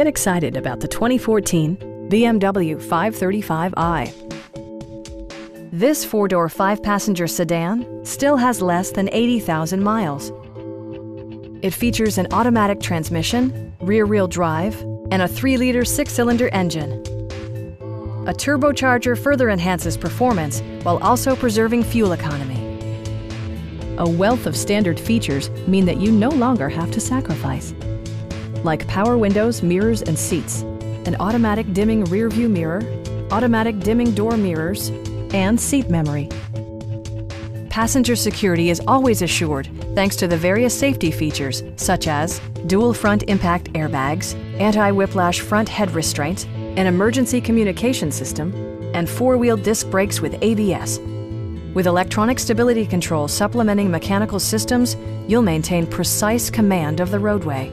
Get excited about the 2014 BMW 535i. This four-door, five-passenger sedan still has less than 80,000 miles. It features an automatic transmission, rear-wheel drive, and a 3-liter six-cylinder engine. A turbocharger further enhances performance while also preserving fuel economy. A wealth of standard features mean that you no longer have to sacrifice, like power windows, mirrors, and seats, an automatic dimming rear-view mirror, automatic dimming door mirrors, and seat memory. Passenger security is always assured thanks to the various safety features such as dual front impact airbags, anti-whiplash front head restraints, an emergency communication system, and four-wheel disc brakes with ABS. With electronic stability control supplementing mechanical systems, you'll maintain precise command of the roadway.